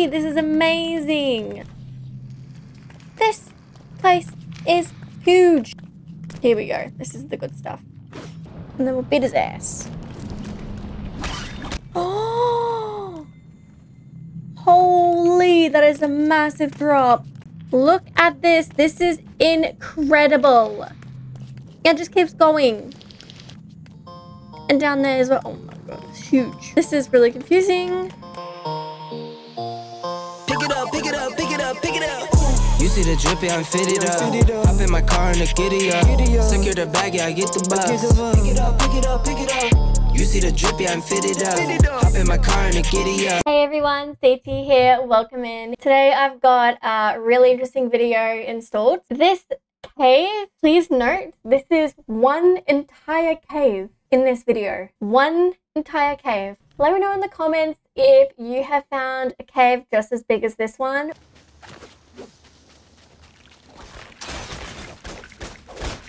me. This is amazing. This place is huge. Here we go. This is the good stuff. And then we'll beat his ass. Oh! Holy, that is a massive drop. Look at this. This is incredible. It just keeps going. And down there as well. Oh my god, it's huge. This is really confusing. Pick it up, pick it up, pick it up, pick it up. You see the drippy, I'm fitted up. Hop in my car and a giddy up. Secure the bag, yeah, I get the bus. Pick it up, pick it up, pick it up. You see the drippy, I'm fitted up. Hop in my car and a giddy up. Hey everyone, CT here. Welcome in. Today I've got a really interesting video installed. This cave, please note, this is one entire cave. In this video, one entire cave. Let me know in the comments if you have found a cave just as big as this one.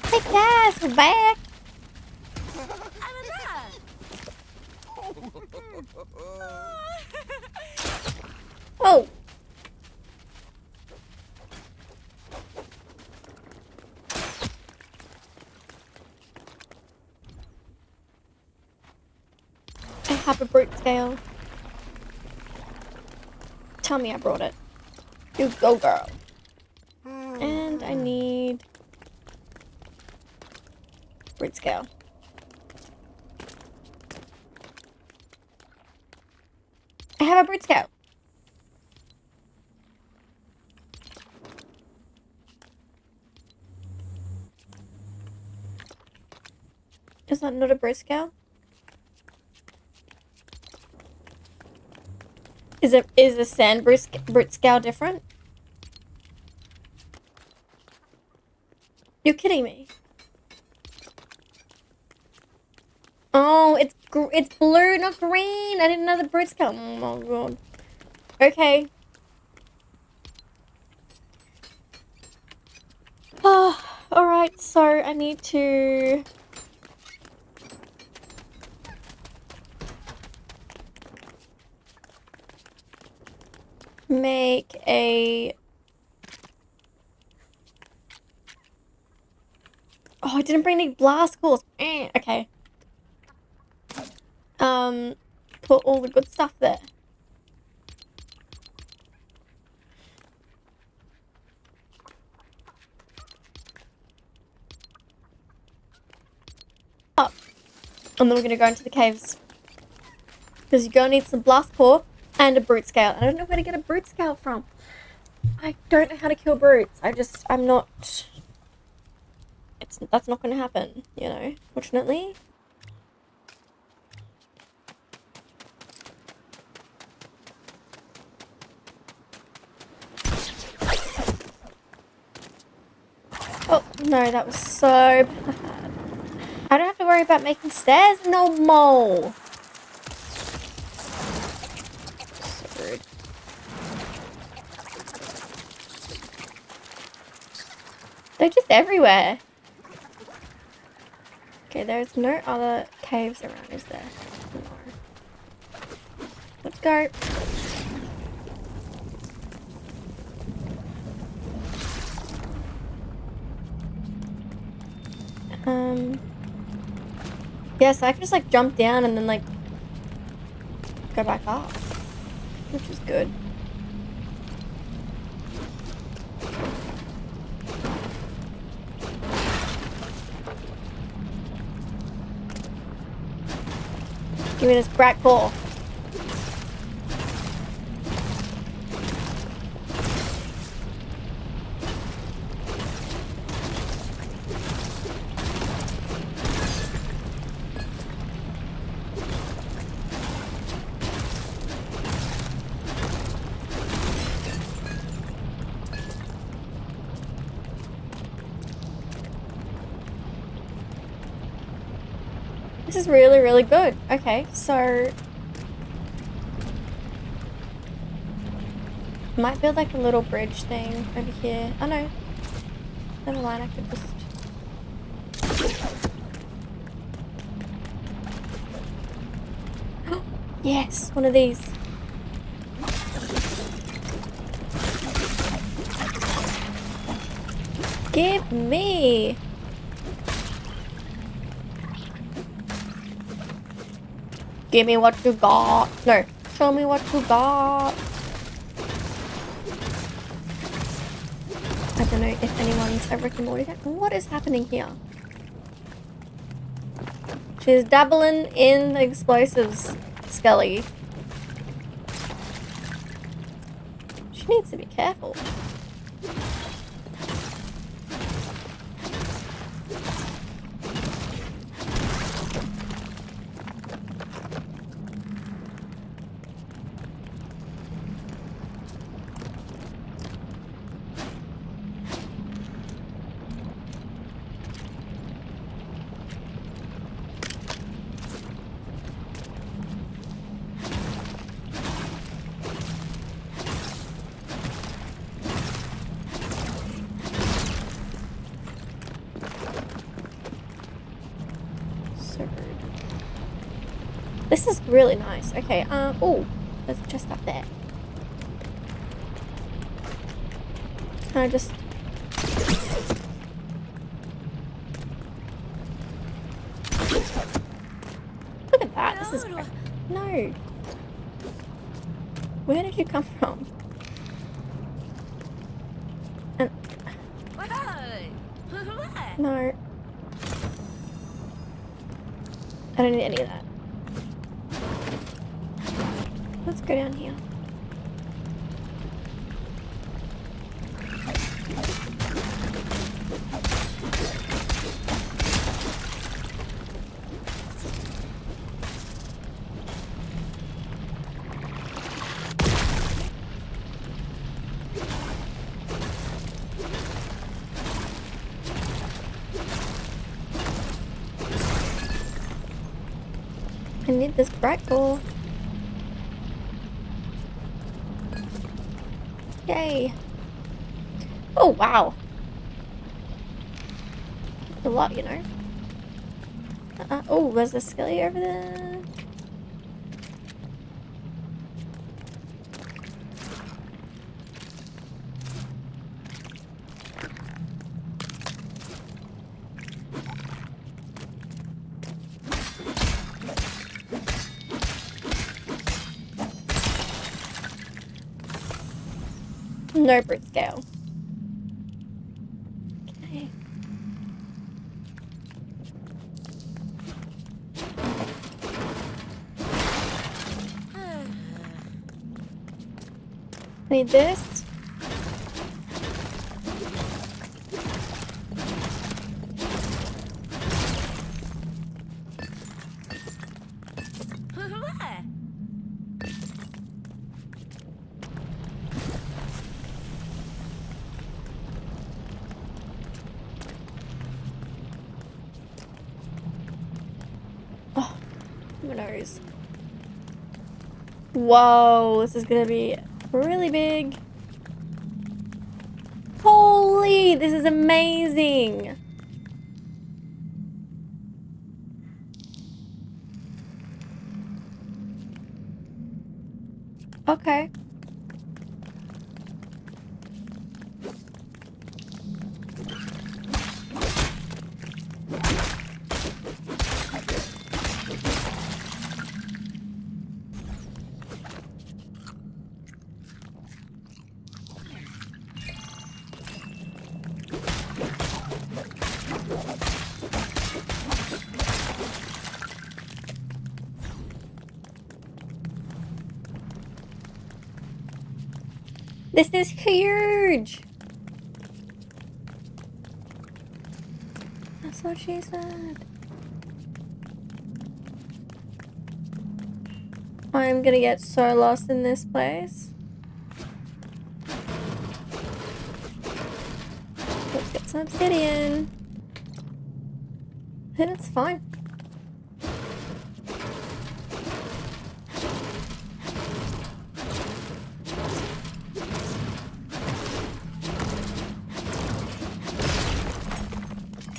Hey guys, we're back. Oh. Have a brute scale. Tell me I brought it. You go, girl. And I need brute scale. I have a brute scale. Is that not a brute scale? Is the sand brute scale different? You're kidding me. Oh, it's blue, not green. I didn't know the brute scale. Oh my god. Okay. Oh, all right. So I need to. Make a... Oh, I didn't bring any blast cores. Okay. Put all the good stuff there. Up. And then we're gonna go into the caves. Because you're gonna need some blast core. And a brute scale. I don't know where to get a brute scale from. I don't know how to kill brutes. I'm not... That's not going to happen, you know, fortunately. Oh, no, that was so bad. I don't have to worry about making stairs no more. They're just everywhere. Okay, there's no other caves around, is there? No. Let's go. Yeah, so I can just like jump down and then like go back up, which is good. Give me this brat core. This is really, really good. Okay, so... Might build like a little bridge thing over here. Oh no. Never mind, I could just... Yes, one of these. Give me! Give me what you got! No! Show me what you got! I don't know if anyone's ever recorded it. What is happening here? She's dabbling in the explosives, Skelly. She needs to be careful. This is really nice. Okay, oh, there's a chest up there. Can I just... Look at that, this is... No! Where did you come from? And... No. I don't need any of that. Let's go down here. I need this bright ball. Yay! Oh wow! That's a lot, you know. Oh, there's a Skelly over there. No bird scale. Okay. Need this. Whoa, this is gonna be really big. Holy, this is amazing. Okay. This is huge! That's what she said. I'm gonna get so lost in this place. Let's get some obsidian. And it's fine.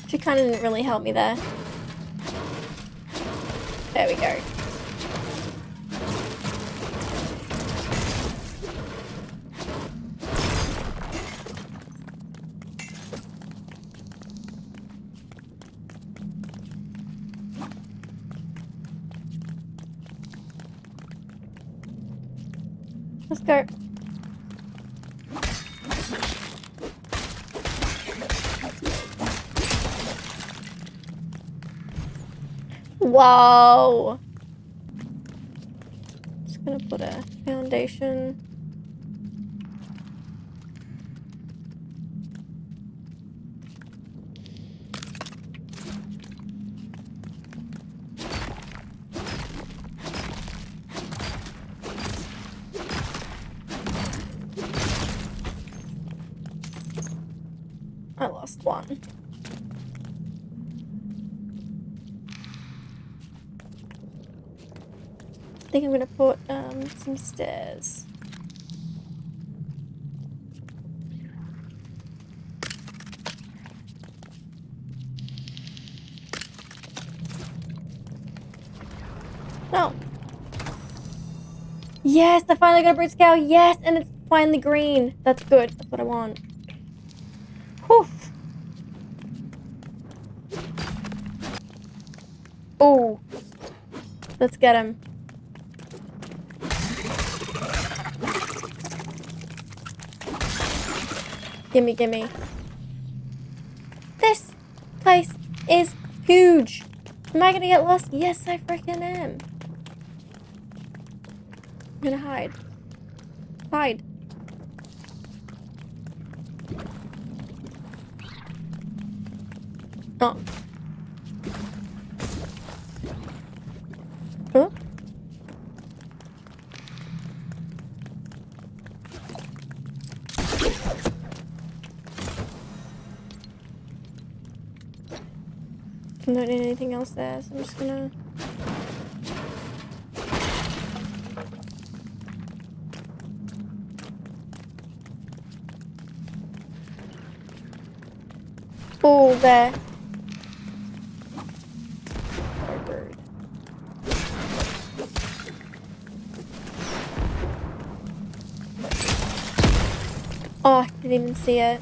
She kind of didn't really help me there. There we go. Let's go. Wow. Just gonna put a foundation. I lost one. I think I'm going to put some stairs. No. Yes, I finally got a brute scale. Yes, and it's finally green. That's good. That's what I want. Oh, let's get him. Gimme, gimme. This place is huge. Am I gonna get lost? Yes, I freaking am. I'm gonna hide. Hide. Oh. Huh? I don't need anything else there, so I'm just gonna... Oh, there. Oh, I didn't even see it.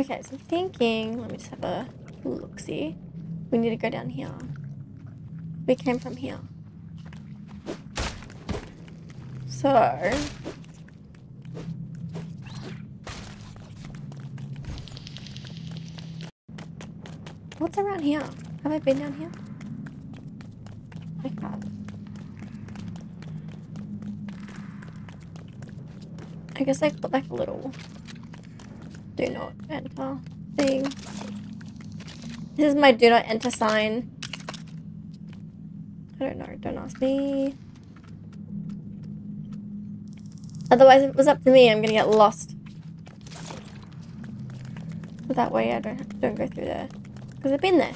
Okay, so I'm thinking, let me just have a look-see. We need to go down here. We came from here. So... what's around here? Have I been down here? I guess I put like a little do not enter thing. This is my do not enter sign. I don't know, don't ask me. Otherwise, if it was up to me, I'm gonna get lost. So that way I don't go through there. Because I've been there.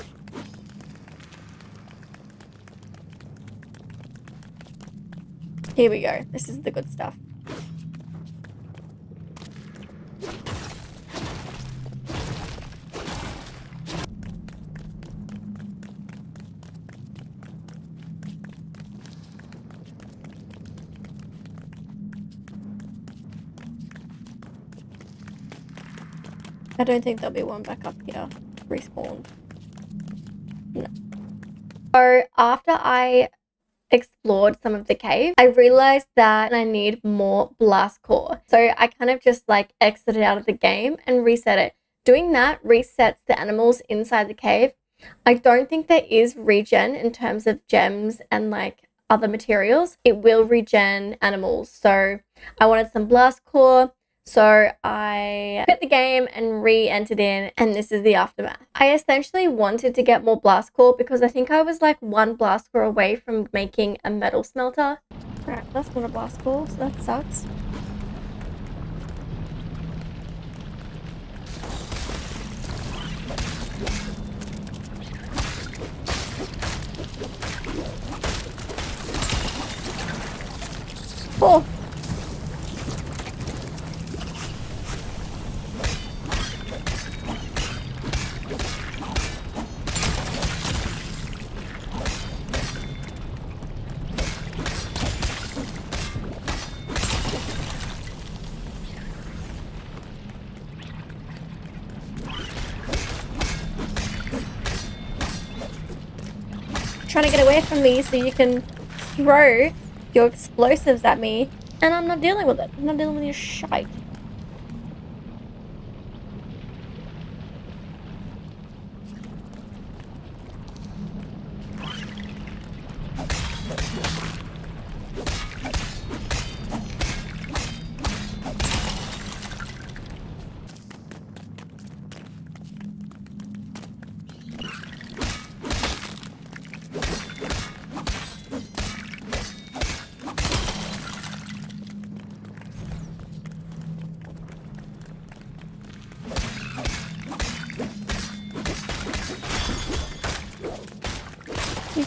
Here we go. This is the good stuff. I don't think there'll be one back up here. Respawned. No. So after I explored some of the cave, I realized that I need more blast core. So I kind of just like exited out of the game and reset it. Doing that resets the animals inside the cave. I don't think there is regen in terms of gems and like other materials. It will regen animals. So I wanted some blast core. So I quit the game and re-entered in, and this is the aftermath. I essentially wanted to get more blast core because I think I was like one blast core away from making a metal smelter. Alright, that's not a blast core, so that sucks. Oh! trying to get away from me so you can throw your explosives at me, and I'm not dealing with it. I'm not dealing with your shite.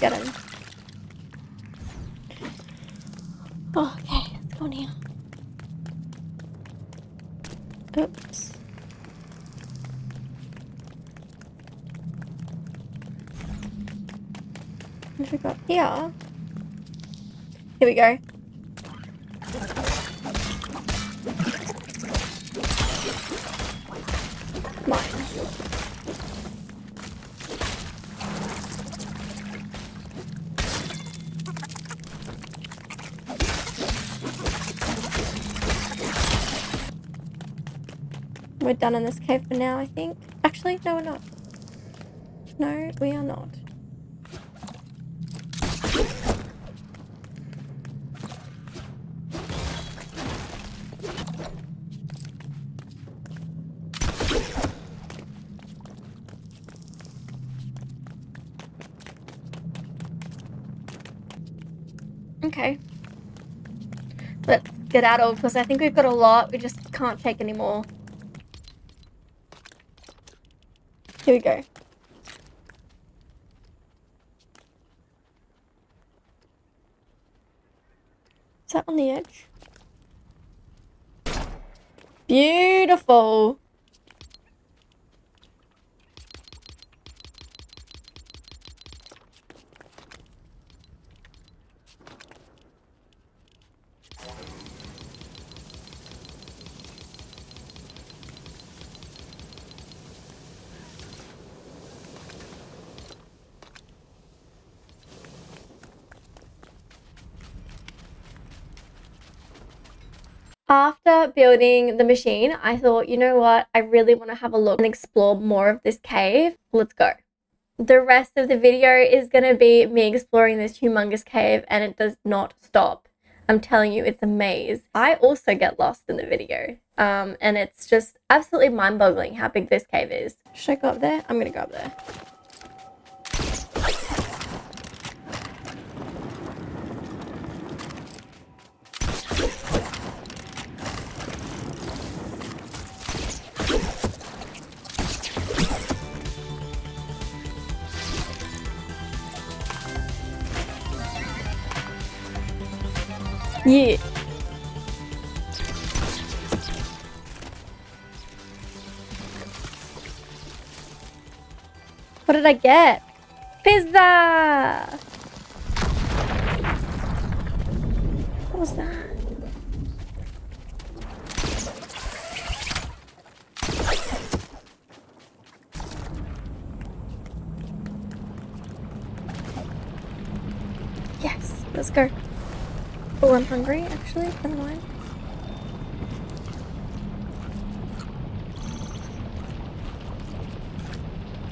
Get him. Oh, okay, let's go in here. Oops. What have we got here? Here we go. We're done in this cave for now, I think. Actually, no, we're not. No, we are not. Okay. Let's get out of, because I think we've got a lot. We just can't take any more. Here we go. Is that on the edge? Beautiful. After building the machine, I thought, you know what? I really want to have a look and explore more of this cave. Let's go. The rest of the video is going to be me exploring this humongous cave, and it does not stop. I'm telling you, it's a maze. I also get lost in the video, and it's just absolutely mind-boggling how big this cave is. Should I go up there? I'm going to go up there. Yeah. What did I get? Pizza! What was that? Yes, let's go. Oh, I'm hungry, actually. Never mind.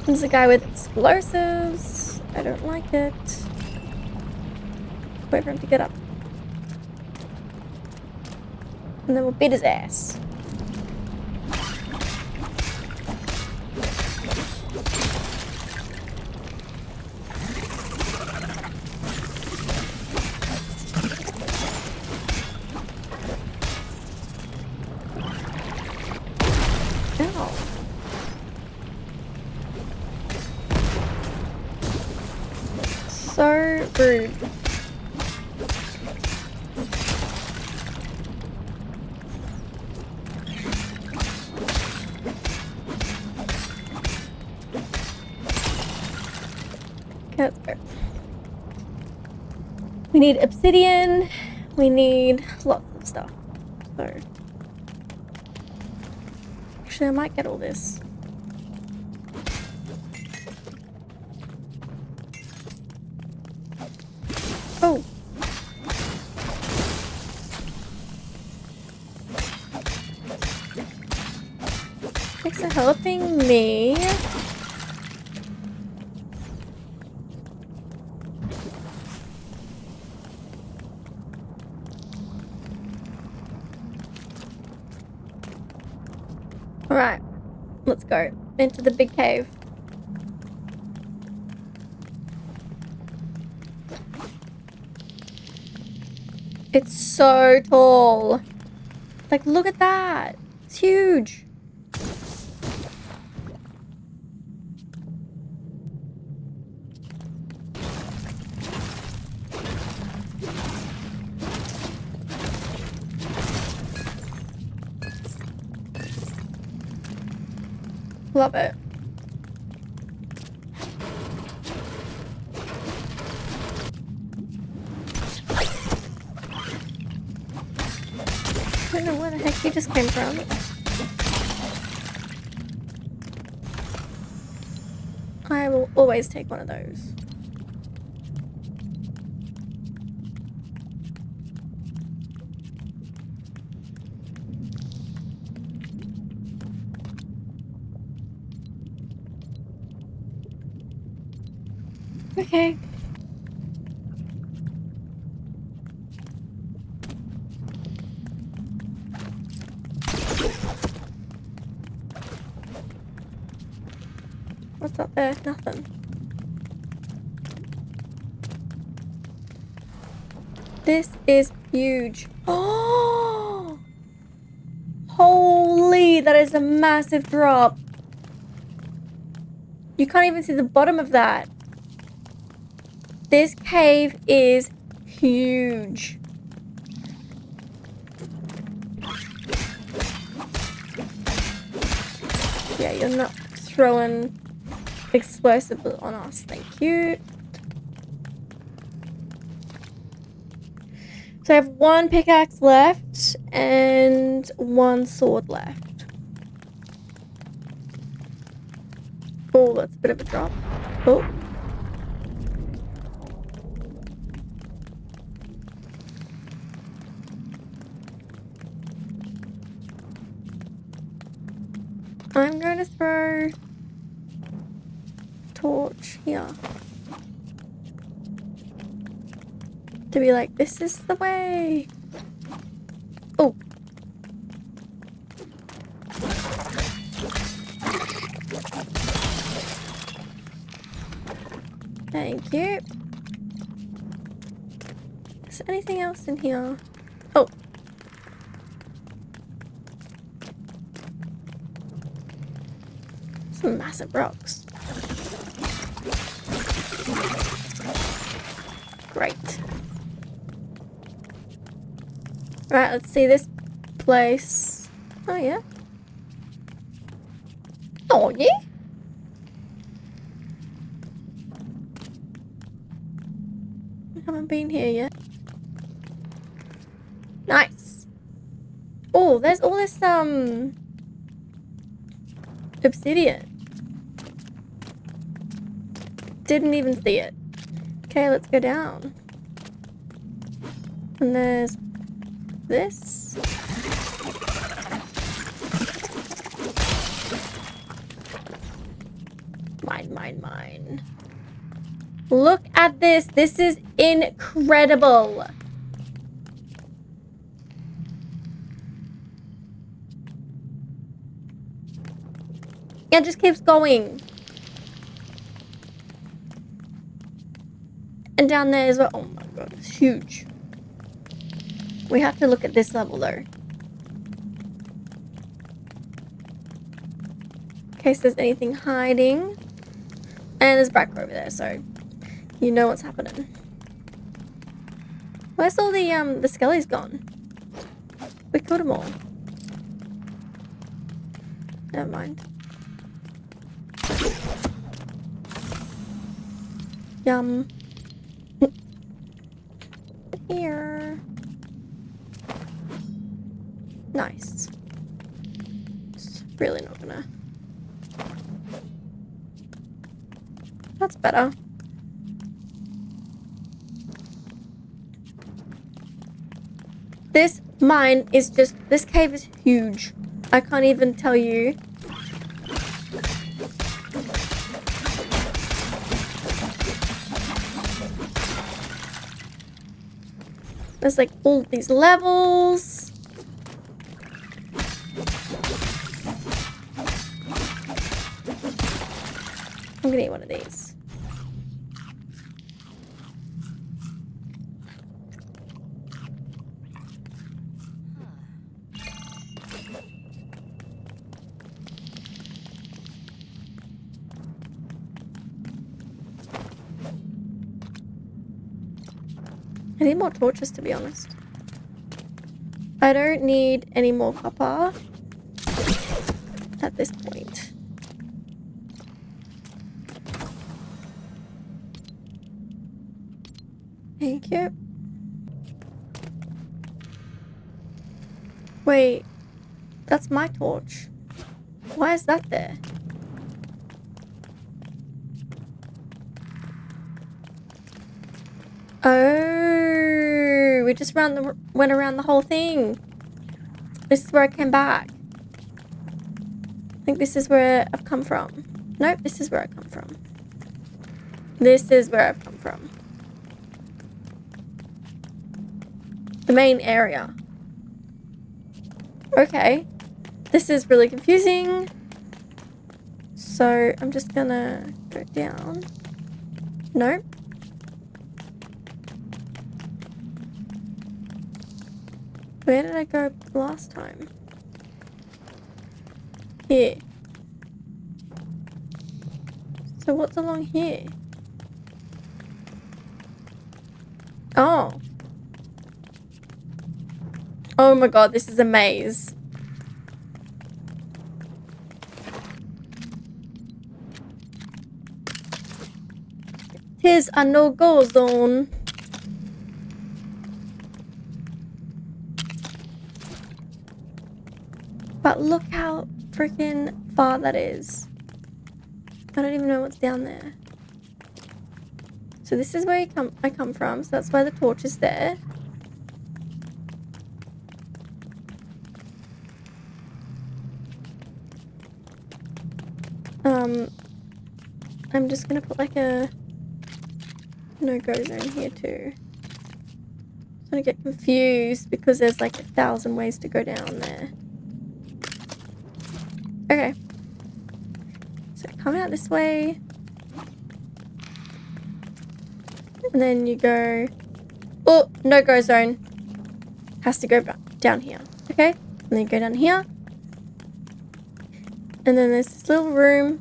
There's a guy with explosives. I don't like it. Wait for him to get up. And then we'll beat his ass. So rude. Okay, let's go. We need obsidian. We need lots of stuff. So actually, I might get all this. for helping me. Alright, let's go into the big cave. It's so tall. Like, look at that. It's huge. Love it. I don't know where the heck he just came from. I will always take one of those. Okay. What's up there? Nothing. This is huge. Oh! Holy, that is a massive drop. You can't even see the bottom of that. This cave is huge. Yeah, you're not throwing explosives on us. Thank you. So I have one pickaxe left and one sword left. Oh, that's a bit of a drop. Oh. I'm going to throw torch here to be like, this is the way. Oh. Thank you. Is there anything else in here? Oh. Massive rocks. Great. Right, let's see this place. Oh, yeah. Oh, yeah. I haven't been here yet. Nice. Oh, there's all this, obsidian. Didn't even see it. Okay, let's go down. And there's this. Mine. Look at this. This is incredible. It just keeps going. And down there as well. Oh my god, it's huge. We have to look at this level though. In case there's anything hiding. And there's Brack over there, so you know what's happening. Where's all the skellies gone? We killed them all. Never mind. Yum. Here. Nice. It's really not gonna. That's better. This mine is just. This cave is huge. I can't even tell you There's like all these levels. I'm gonna eat one of these. I need more torches, to be honest. I don't need any more copper at this point. Thank you. Wait, that's my torch. Why is that there? We just went around the whole thing. This is where I came back. I think this is where I've come from. Nope, this is where I come from. This is where I've come from. The main area. Okay. This is really confusing. So I'm just gonna go down. Nope. Where did I go last time? Here. So what's along here? Oh. Oh my god, this is a maze. Here's a no-go zone. But look how freaking far that is. I don't even know what's down there. So this is where I come from. So that's why the torch is there. I'm just gonna put like a no-go zone here too. I'm gonna get confused because there's like 1,000 ways to go down there. Okay, so come out this way, and then you go, oh, no-go zone, has to go down here, okay, and then you go down here, and then there's this little room,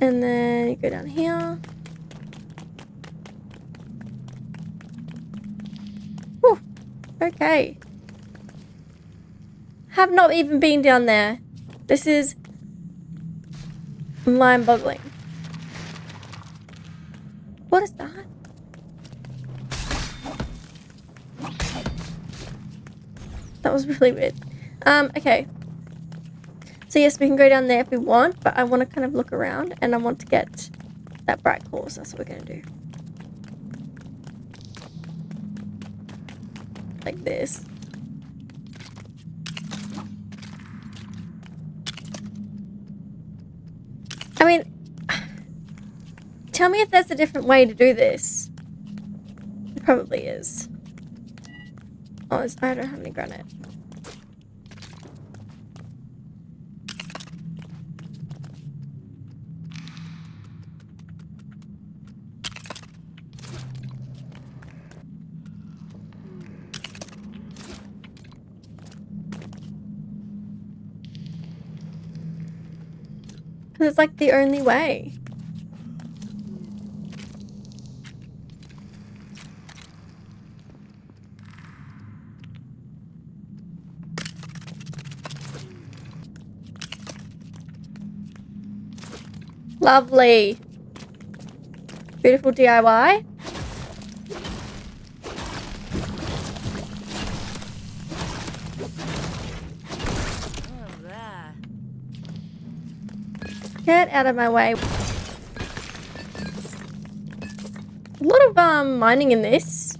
and then you go down here, whew, okay. Have not even been down there. This is mind-boggling. What is that? That was really weird. Okay. So yes, we can go down there if we want, but I want to kind of look around and I want to get that bright core. So that's what we're going to do. Like this. I mean, tell me if there's a different way to do this. There probably is. Oh, I don't have any granite. It's like the only way. Lovely. Beautiful DIY. Get out of my way. A lot of mining in this.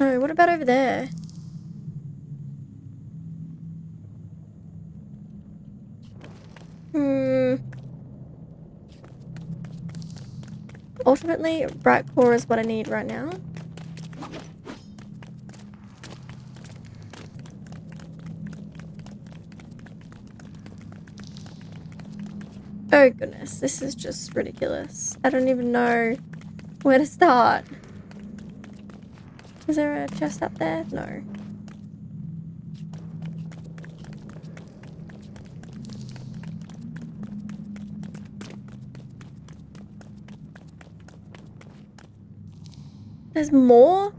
Oh, what about over there? ultimately, bright core is what I need right now. Oh goodness, this is just ridiculous. I don't even know where to start. Is there a chest up there? No. There's more?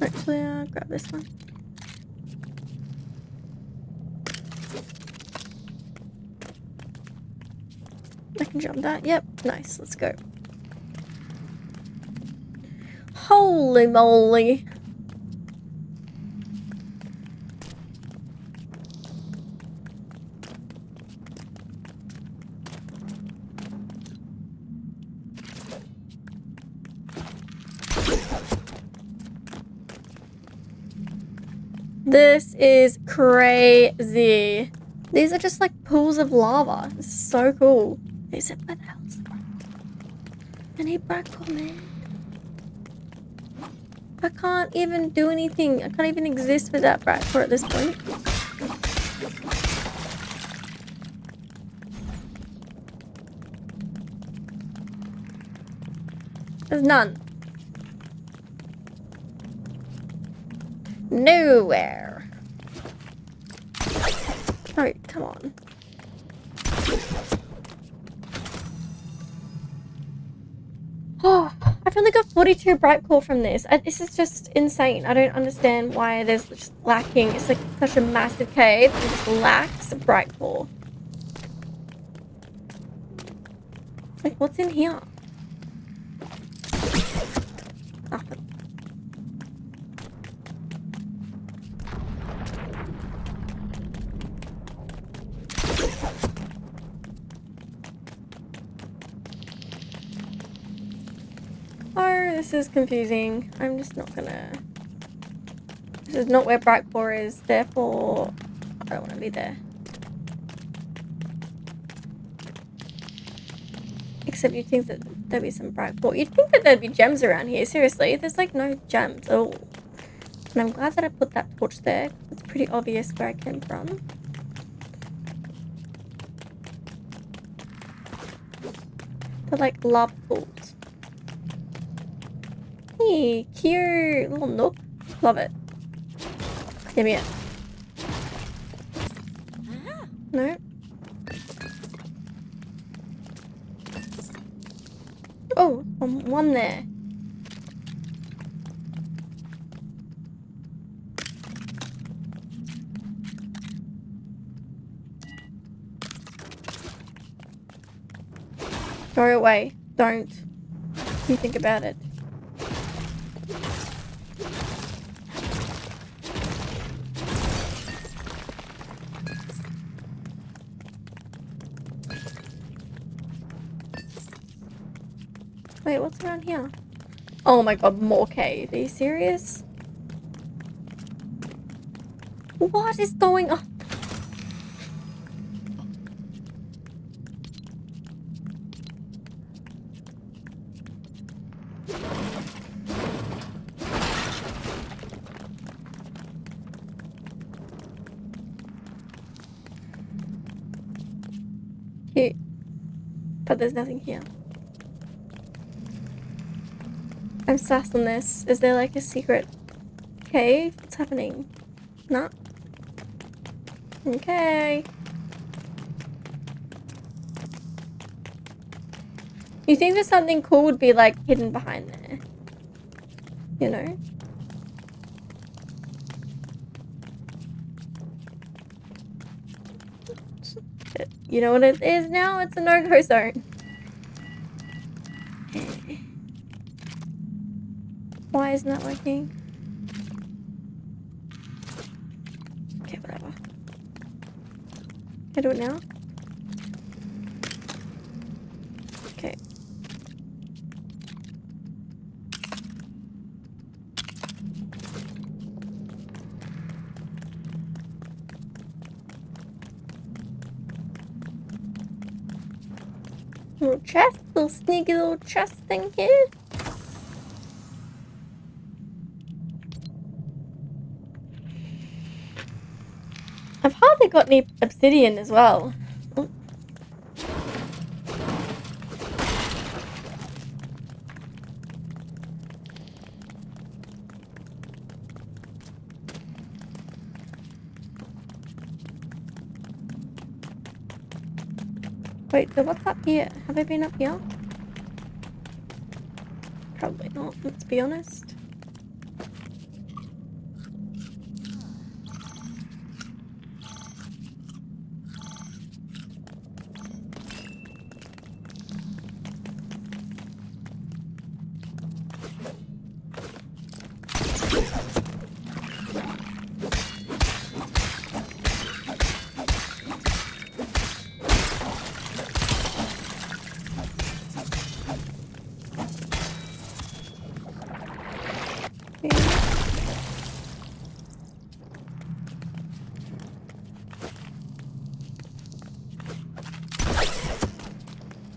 Actually, I'll grab this one. I can jump that. Yep, nice. Let's go. Holy moly. This is crazy. These are just like pools of lava. It's so cool. Except where the hell is the bright core? I need bright core, man. I can't even do anything. I can't even exist without bright core at this point. There's none. Nowhere. Alright, oh, come on. Oh, I've only got 42 bright core from this. This is just insane. I don't understand why there's just lacking. It's like such a massive cave. It just lacks bright core. Like, what's in here? Nothing. This is confusing. I'm just not gonna... This is not where bright core is, therefore I don't want to be there. Except you'd think that there'd be some bright core. You'd think that there'd be gems around here, seriously. There's like no gems at all. And I'm glad that I put that torch there. It's pretty obvious where I came from. They're like lava pools. Hey, cute little nook. Love it. Give me it. No. Oh, one there. Go away. Don't. You think about it. Wait, what's around here? Oh my god, more cave. Are you serious? What is going on? Cute. But there's nothing here. I'm sassed on this. Is there like a secret cave? What's happening? No. Okay. You think that something cool would be like hidden behind there? You know? You know what it is now? It's a no-go zone. Why isn't that working? Okay, whatever. Can I do it now? Okay. Little chest, little sneaky little chest thing here. I've hardly got any obsidian as well. Oh. Wait, so what's up here? Have I been up here? Probably not, let's be honest.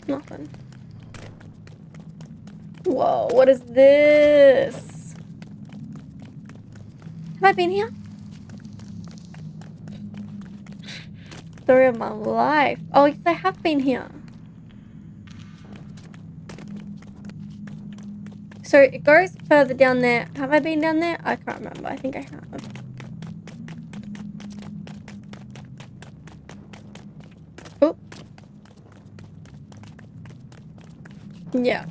Nothing. Whoa, what is this? Have I been here? Story of my life. Oh, yes, I have been here. So it goes further down there. Have I been down there? I can't remember. I think I have. Oh. Yeah.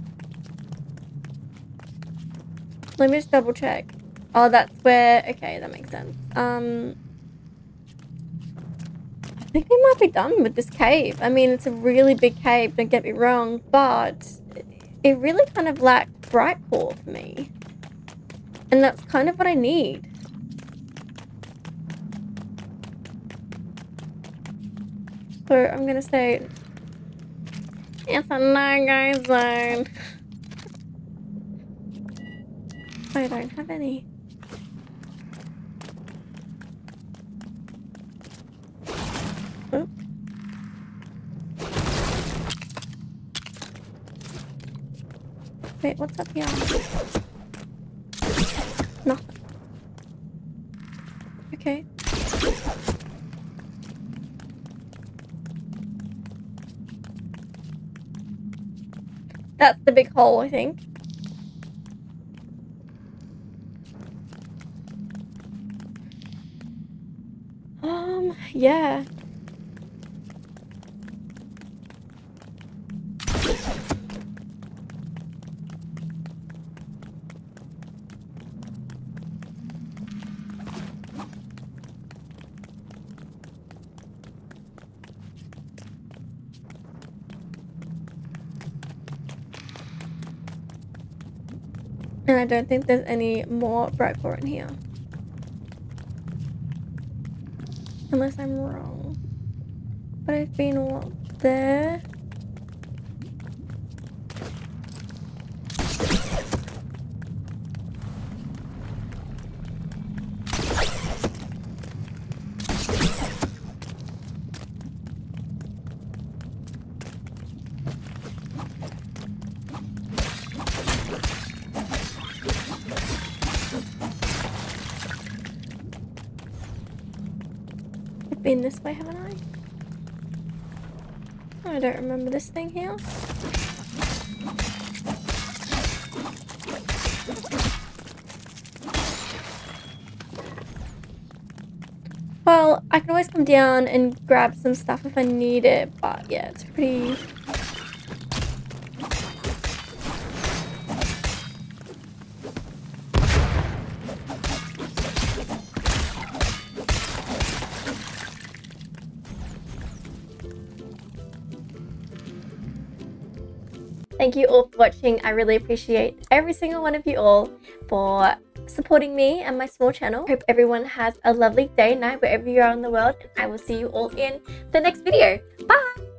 Let me just double check. Oh, that's where... Okay, that makes sense. I think we might be done with this cave. I mean, it's a really big cave, don't get me wrong, but it really kind of lacked bright core for me. And that's kind of what I need. So I'm gonna say... It's a no-go zone. I don't have any. Oops. Wait, what's up here? Nothing. Okay. That's the big hole, I think. Yeah. And I don't think there's any more bright core in here. Unless I'm wrong. But I've been all up there. Been this way, haven't I? I don't remember this thing here. Well, I can always come down and grab some stuff if I need it, but yeah, it's pretty... Thank you all for watching. I really appreciate every single one of you all for supporting me and my small channel. Hope everyone has a lovely day, night, wherever you are in the world. And I will see you all in the next video. Bye!